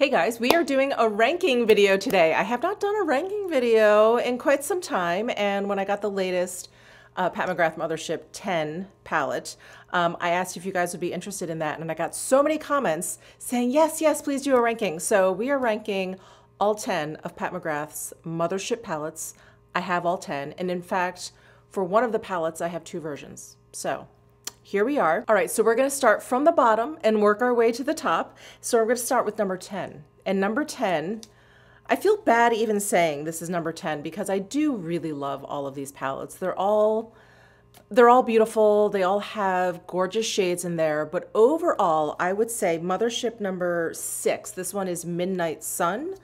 Hey guys, we are doing a ranking video today. I have not done a ranking video in quite some time, and when I got the latest Pat McGrath Mothership 10 palette, I asked if you guys would be interested in that, and I got so many comments saying, yes, yes, please do a ranking. So we are ranking all 10 of Pat McGrath's Mothership palettes. I have all 10, and in fact, for one of the palettes, I have two versions. So here we are. All right, so we're gonna start from the bottom and work our way to the top. So we're gonna start with number 10. And number 10, I feel bad even saying this is number 10 because I do really love all of these palettes. They're all beautiful. They all have gorgeous shades in there. But overall, I would say Mothership number 6, this one is Midnight Sun,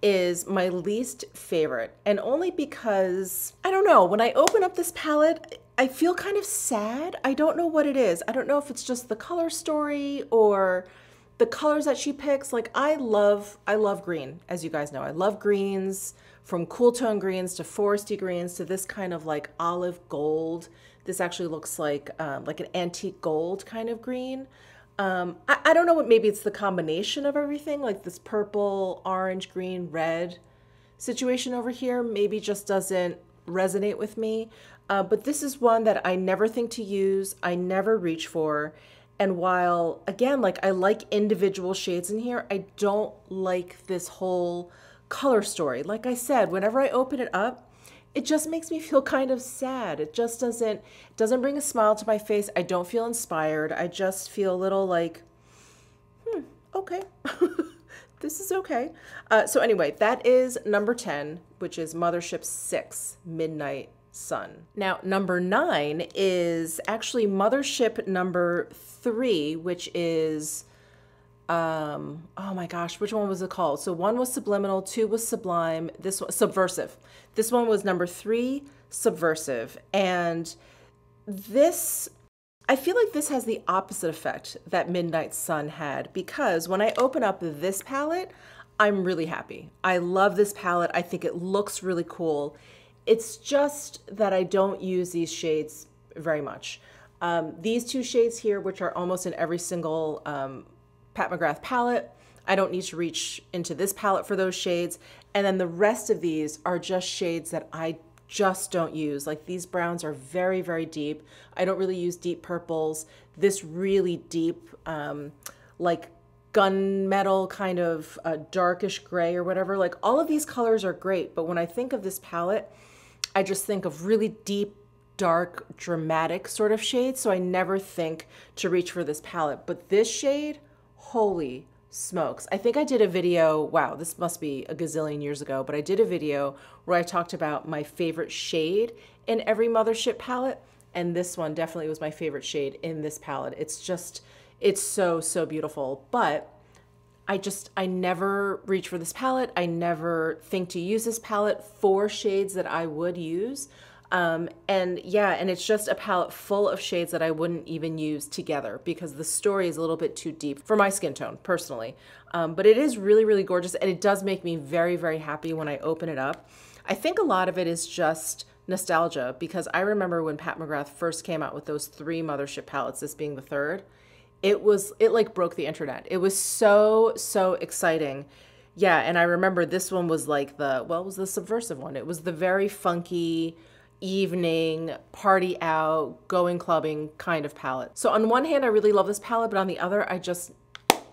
is my least favorite. And only because, I don't know, when I open up this palette, I feel kind of sad. I don't know what it is. I don't know if it's just the color story or the colors that she picks. Like I love green, as you guys know. I love greens, from cool tone greens to foresty greens to this kind of like olive gold. This actually looks like an antique gold kind of green. I don't know what, maybe it's the combination of everything, like this purple, orange, green, red situation over here maybe just doesn't resonate with me. But this is one that I never think to use, I never reach for, and while, again, like I like individual shades in here, I don't like this whole color story. Like I said, whenever I open it up, it just makes me feel kind of sad. It just doesn't bring a smile to my face. I don't feel inspired. I just feel a little like, okay. This is okay. So anyway, that is number 10, which is Mothership 6, Midnight Sun. Now, number 9 is actually Mothership number 3, which is, oh my gosh, which one was it called? So one was Subliminal, two was Sublime, this one, Subversive. This one was number 3, Subversive. And this, I feel like this has the opposite effect that Midnight Sun had, because when I open up this palette, I'm really happy. I love this palette. I think it looks really cool. It's just that I don't use these shades very much. These two shades here, which are almost in every single Pat McGrath palette, I don't need to reach into this palette for those shades. And then the rest of these are just shades that I just don't use. Like these browns are very, very deep. I don't really use deep purples. This really deep, like gunmetal kind of darkish gray or whatever, like all of these colors are great. But when I think of this palette, I just think of really deep, dark, dramatic sort of shades. So I never think to reach for this palette, but this shade, holy smokes. I think I did a video, wow, this must be a gazillion years ago, but I did a video where I talked about my favorite shade in every Mothership palette, and this one definitely was my favorite shade in this palette. It's just, it's so, so beautiful, but I never reach for this palette. I never think to use this palette for shades that I would use. And yeah, and it's just a palette full of shades that I wouldn't even use together because the story is a little bit too deep for my skin tone personally. But it is really, really gorgeous, and it does make me very, very happy when I open it up. I think a lot of it is just nostalgia, because I remember when Pat McGrath first came out with those 3 Mothership palettes, this being the 3rd, it like broke the internet. It was so, so exciting. Yeah, and I remember this one was like the, well, it was the Subversive one. It was the very funky, evening, party out, going clubbing kind of palette. So on one hand, I really love this palette, but on the other, I just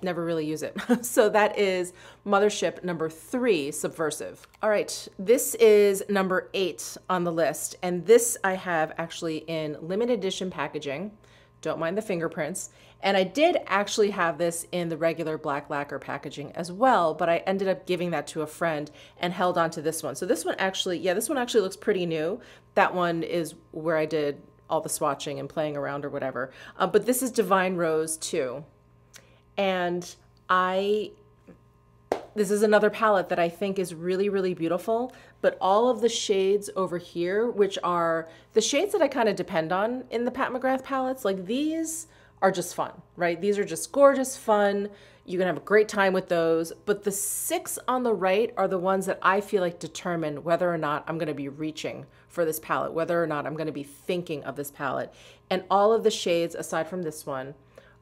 never really use it. So that is Mothership number 3, Subversive. All right, this is number 8 on the list. And this I have actually in limited edition packaging. Don't mind the fingerprints. And I did actually have this in the regular black lacquer packaging as well, but I ended up giving that to a friend and held on to this one. So this one actually, yeah, this one actually looks pretty new. That one is where I did all the swatching and playing around or whatever. But this is Divine Rose 2. And this is another palette that I think is really, really beautiful, but all of the shades over here, which are the shades that I kind of depend on in the Pat McGrath palettes, like these are just fun, right? These are just gorgeous fun. You can have a great time with those. But the 6 on the right are the ones that I feel like determine whether or not I'm gonna be reaching for this palette, whether or not I'm gonna be thinking of this palette. And all of the shades, aside from this one,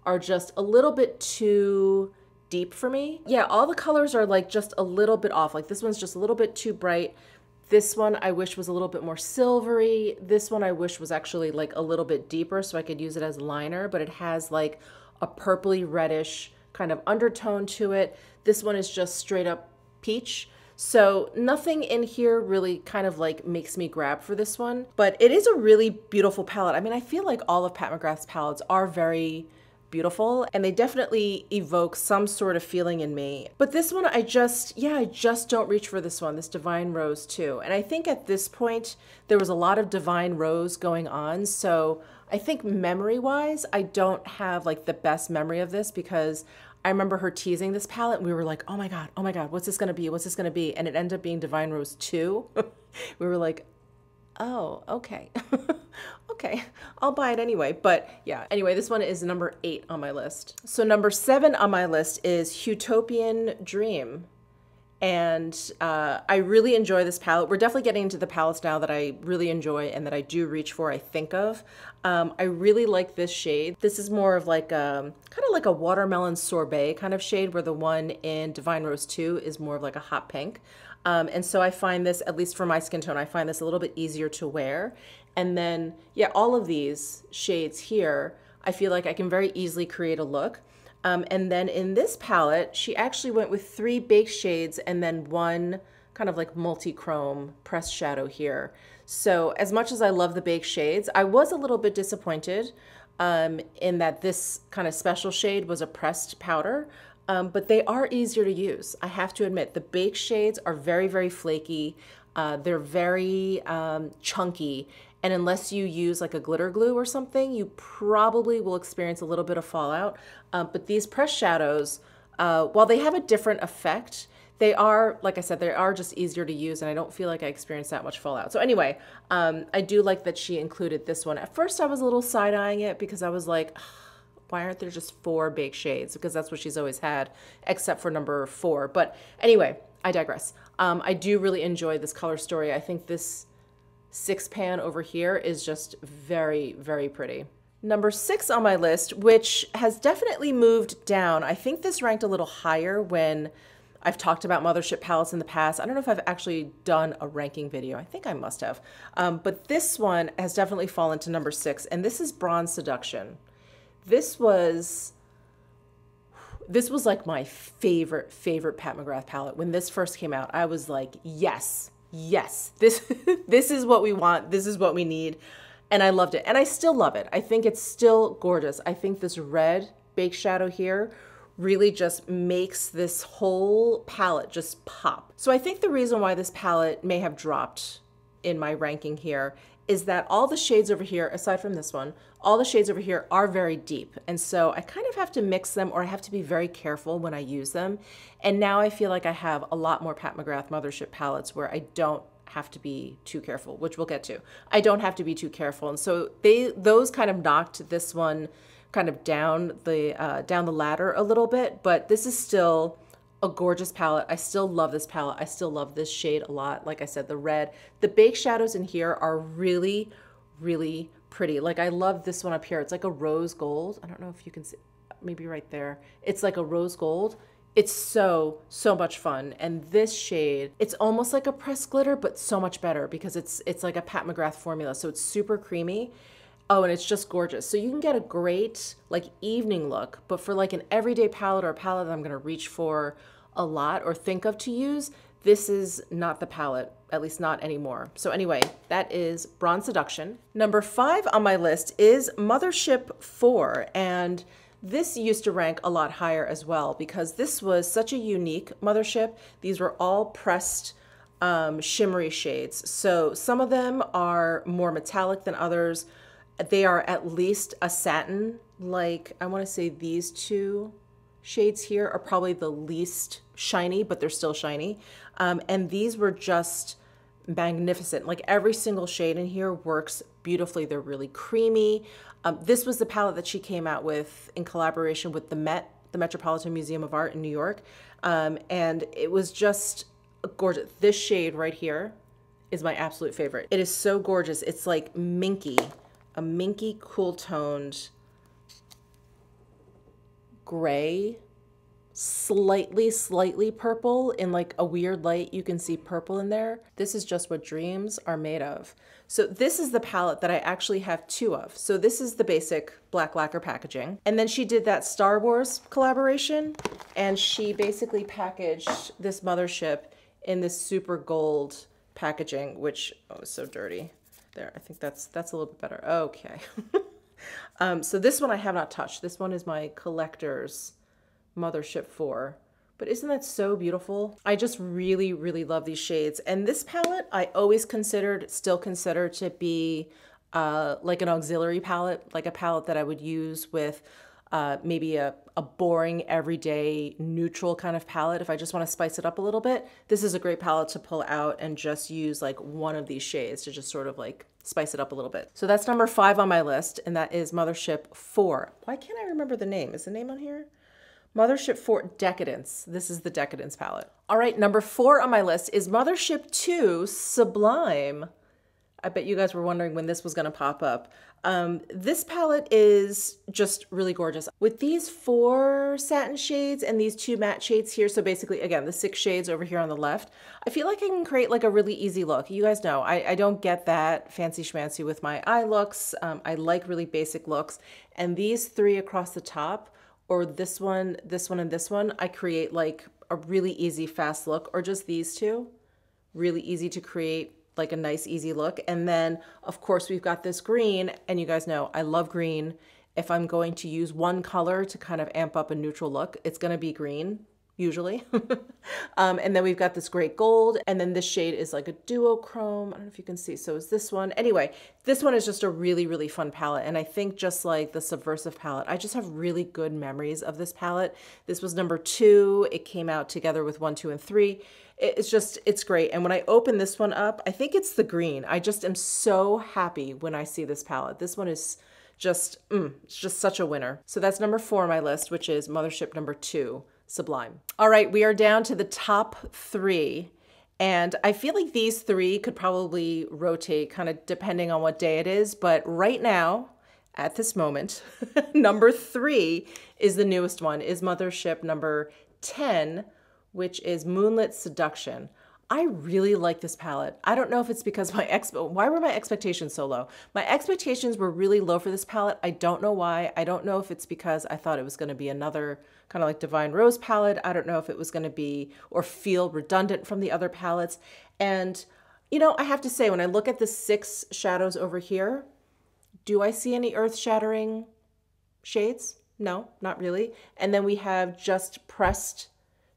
are just a little bit too deep for me. Yeah, all the colors are like just a little bit off. Like this one's just a little bit too bright. This one I wish was a little bit more silvery. This one I wish was actually like a little bit deeper so I could use it as liner, but it has like a purpley reddish kind of undertone to it. This one is just straight up peach. So nothing in here really kind of like makes me grab for this one, but it is a really beautiful palette. I mean, I feel like all of Pat McGrath's palettes are very beautiful and they definitely evoke some sort of feeling in me. But this one, I just don't reach for this one, this Divine Rose too. And I think at this point, there was a lot of Divine Rose going on. So I think memory-wise, I don't have like the best memory of this because I remember her teasing this palette and we were like, oh my God, what's this gonna be? What's this gonna be? And it ended up being Divine Rose 2. We were like, oh, okay. Okay, I'll buy it anyway. But yeah, anyway, this one is number 8 on my list. So number 7 on my list is Utopian Dream. And I really enjoy this palette. We're definitely getting into the palettes now that I really enjoy and that I do reach for, I think of. I really like this shade. This is more of like a, kind of like a watermelon sorbet kind of shade where the one in Divine Rose 2 is more of like a hot pink. And so I find this, at least for my skin tone, I find this a little bit easier to wear. And then, yeah, all of these shades here, I feel like I can very easily create a look. And then in this palette, she actually went with 3 big shades and then one kind of like multi-chrome pressed shadow here. So as much as I love the big shades, I was a little bit disappointed in that this kind of special shade was a pressed powder, but they are easier to use. I have to admit, the big shades are very, very flaky. They're very chunky. And unless you use like a glitter glue or something, you probably will experience a little bit of fallout. But these pressed shadows, while they have a different effect, they are, like I said, they are just easier to use and I don't feel like I experienced that much fallout. So anyway, I do like that she included this one. At first I was a little side-eyeing it because I was like, why aren't there just 4 big shades? Because that's what she's always had, except for number 4. But anyway, I digress. I do really enjoy this color story. I think this 6 pan over here is just very, very pretty. Number 6 on my list, which has definitely moved down. I think this ranked a little higher when I've talked about Mothership palettes in the past. I don't know if I've actually done a ranking video. I think I must have. But this one has definitely fallen to number 6, and this is Bronze Seduction. This was like my favorite Pat McGrath palette. When this first came out, I was like, yes. Yes, this is what we want. This is what we need. And I loved it. And I still love it. I think it's still gorgeous. I think this red bake shadow here really just makes this whole palette just pop. So I think the reason why this palette may have dropped in my ranking here is that all the shades over here, aside from this one, all the shades over here are very deep. And so I kind of have to mix them or I have to be very careful when I use them. And now I feel like I have a lot more Pat McGrath Mothership palettes where I don't have to be too careful, which we'll get to. I don't have to be too careful. And so those kind of knocked this one kind of down the ladder a little bit, but this is still a gorgeous palette. I still love this palette. I still love this shade a lot. Like I said, the red, the bake shadows in here are really, really pretty. Like I love this one up here. It's like a rose gold. I don't know if you can see, maybe right there. It's like a rose gold. It's so, so much fun. And this shade, it's almost like a pressed glitter, but so much better because it's like a Pat McGrath formula. So it's super creamy. Oh, and it's just gorgeous. So you can get a great like evening look, but for like an everyday palette or a palette that I'm gonna reach for a lot or think of to use, this is not the palette, at least not anymore. So anyway, that is Bronze Seduction. Number 5 on my list is Mothership 4. And this used to rank a lot higher as well because this was such a unique Mothership. These were all pressed shimmery shades. So some of them are more metallic than others. They are at least a satin, like I want to say these 2 shades here are probably the least shiny, but they're still shiny. And these were just magnificent. Like every single shade in here works beautifully. They're really creamy. This was the palette that she came out with in collaboration with the Metropolitan Museum of Art in New York. And it was just gorgeous. This shade right here is my absolute favorite. It is so gorgeous. It's like minky. A minky, cool-toned gray slightly purple in like a weird light. You can see purple in there. This is just what dreams are made of. So this is the palette that I actually have two of. So this is the basic black lacquer packaging. And then she did that Star Wars collaboration and she basically packaged this Mothership in this super gold packaging, which, oh, it's so dirty. There, I think that's a little bit better. Okay. So this one I have not touched. This one is my collector's Mothership 4. But isn't that so beautiful? I just really, really love these shades. And this palette I always considered, still consider to be like an auxiliary palette, like a palette that I would use with maybe a boring everyday neutral kind of palette. If I just want to spice it up a little bit, this is a great palette to pull out and just use like one of these shades to just sort of like spice it up a little bit. So that's number 5 on my list, and that is Mothership 4. Why can't I remember the name? Is the name on here? Mothership 4 Decadence. This is the Decadence palette. All right, number 4 on my list is Mothership 2 Sublime. I bet you guys were wondering when this was gonna pop up. This palette is just really gorgeous. With these 4 satin shades and these 2 matte shades here, so basically, again, the 6 shades over here on the left, I feel like I can create like a really easy look. You guys know, I don't get that fancy schmancy with my eye looks. I like really basic looks. And these 3 across the top, or this one, and this one, I create like a really easy, fast look, or just these 2, really easy to create like a nice, easy look. And then of course we've got this green, and you guys know I love green. If I'm going to use one color to kind of amp up a neutral look, it's gonna be green, usually. And then we've got this great gold, and then this shade is like a duochrome. I don't know if you can see, so is this one. Anyway, this one is just a really, really fun palette, and I think just like the Subversive palette, I just have really good memories of this palette. This was number 2. It came out together with 1, 2, and 3. It's just, it's great. And when I open this one up, I think it's the green. I just am so happy when I see this palette. This one is just, it's just such a winner. So that's number 4 on my list, which is Mothership number 2. Sublime. All right, we are down to the top 3. And I feel like these 3 could probably rotate kind of depending on what day it is. But right now, at this moment, number 3 is the newest one, is Mothership number 10, which is Moonlit Seduction. I really like this palette. I don't know if it's because my why were my expectations so low? My expectations were really low for this palette. I don't know why. I don't know if it's because I thought it was gonna be another kind of like Divine Rose palette. I don't know if it was gonna be or feel redundant from the other palettes. And you know, I have to say, when I look at the 6 shadows over here, do I see any earth-shattering shades? No, not really. And then we have just pressed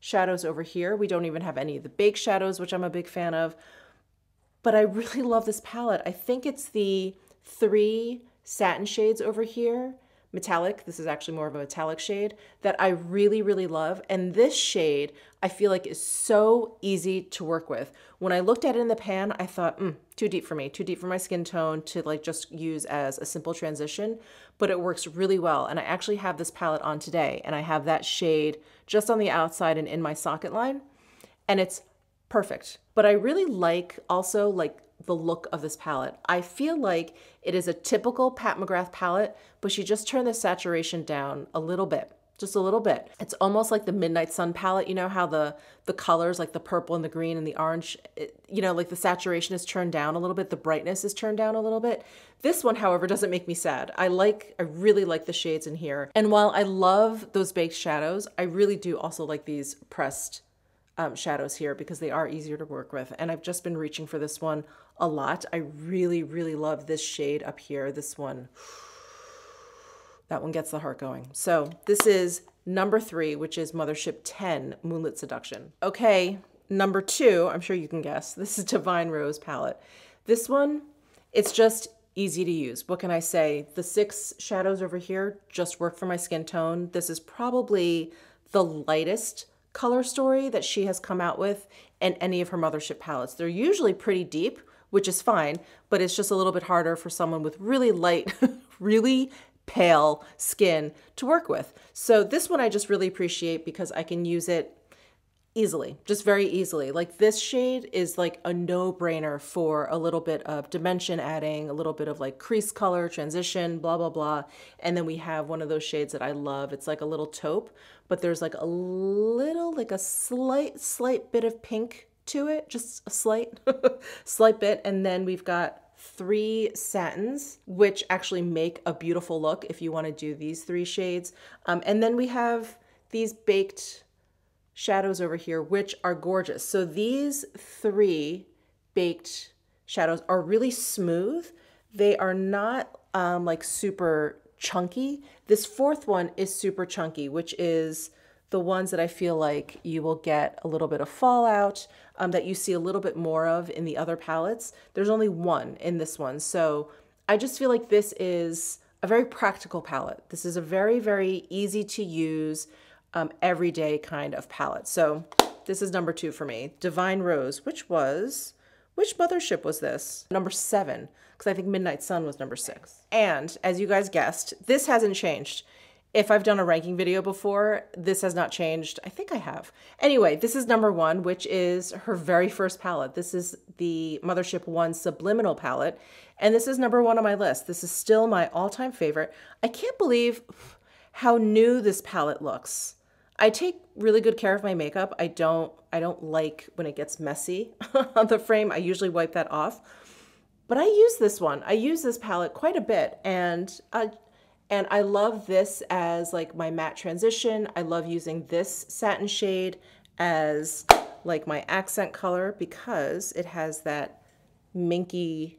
shadows over here. We don't even have any of the baked shadows, which I'm a big fan of, but I really love this palette. I think it's the 3 satin shades over here, metallic. This is actually more of a metallic shade that I really, really love. And this shade I feel like is so easy to work with. When I looked at it in the pan, I thought, too deep for me, too deep for my skin tone to like just use as a simple transition, but it works really well. And I actually have this palette on today, and I have that shade just on the outside and in my socket line, and it's perfect. But I really like also like the look of this palette. I feel like it is a typical Pat McGrath palette, but she just turned the saturation down a little bit, just a little bit. It's almost like the Midnight Sun palette. You know how the colors, like the purple and the green and the orange, you know, like the saturation is turned down a little bit, the brightness is turned down a little bit. This one, however, doesn't make me sad. I really like the shades in here. And while I love those baked shadows, I really do also like these pressed shadows here because they are easier to work with. And I've just been reaching for this one a lot. I really, really love this shade up here. This one, that one gets the heart going. So this is number 3, which is Mothership 10, Moonlit Seduction. Okay, number 2, I'm sure you can guess. This is Divine Rose palette. This one, it's just easy to use. What can I say? The 6 shadows over here just work for my skin tone. This is probably the lightest color story that she has come out with in any of her Mothership palettes. They're usually pretty deep, which is fine, but it's just a little bit harder for someone with really light, really pale skin to work with. So this one I just really appreciate because I can use it Easily, just very easily. Like this shade is like a no-brainer for a little bit of dimension adding, a little bit of like crease color, transition, blah, blah, blah. And then we have one of those shades that I love. It's like a little taupe, but there's like a little, like a slight bit of pink to it, just a slight bit. And then we've got three satins, which actually make a beautiful look if you want to do these three shades. And then we have these baked shadows over here, which are gorgeous. So these three baked shadows are really smooth. They are not like super chunky. This fourth one is super chunky, which is the ones that I feel like you will get a little bit of fallout that you see a little bit more of in the other palettes. There's only one in this one. So I just feel like this is a very practical palette. This is a very, very easy to use, everyday kind of palette. So this is number 2 for me, Divine Rose, which was, which Mothership was this? Number 7, because I think Midnight Sun was number 6. And as you guys guessed, this hasn't changed. If I've done a ranking video before, this has not changed. I think I have. Anyway, this is number 1, which is her very first palette. This is the Mothership 1 Subliminal palette. And this is number 1 on my list. This is still my all-time favorite. I can't believe how new this palette looks. I take really good care of my makeup. I don't like when it gets messy on the frame. I usually wipe that off. But I use this one. I use this palette quite a bit, and I love this as like my matte transition. I love using this satin shade as like my accent color because it has that minkiness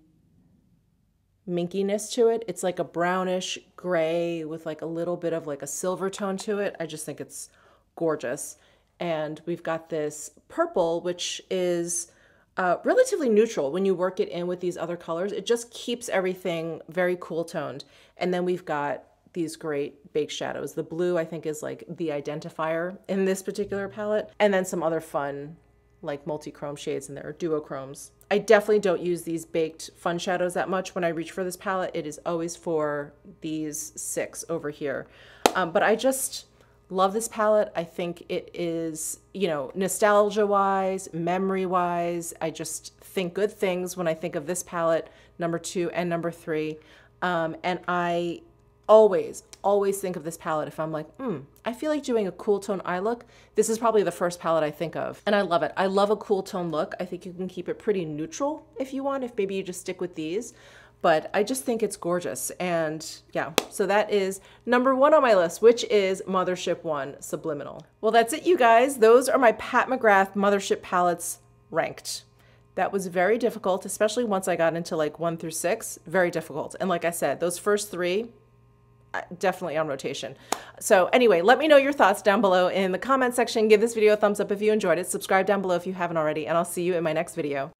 to it. It's like a brownish gray with like a little bit of like a silver tone to it. I just think it's gorgeous. And we've got this purple, which is relatively neutral. When you work it in with these other colors, it just keeps everything very cool toned. And then we've got these great baked shadows. The blue, I think, is like the identifier in this particular palette. And then some other fun like multi-chrome shades in there, or duochromes. I definitely don't use these baked fun shadows that much. When I reach for this palette, it is always for these 6 over here. But I just love this palette. I think it is, you know, nostalgia-wise, memory-wise, I just think good things when I think of this palette, number 2 and number 3. And I always think of this palette if I'm like, I feel like doing a cool tone eye look. This is probably the first palette I think of, and I love it. I love a cool tone look. I think you can keep it pretty neutral if you want, if maybe you just stick with these. But I just think it's gorgeous. And yeah, so that is number 1 on my list, which is Mothership 1 Subliminal. Well, that's it, you guys. Those are my Pat McGrath Mothership palettes ranked. That was very difficult, especially once I got into like 1 through 6, very difficult. And like I said, those first 3, definitely on rotation. So anyway, let me know your thoughts down below in the comment section. Give this video a thumbs up if you enjoyed it. Subscribe down below if you haven't already, and I'll see you in my next video.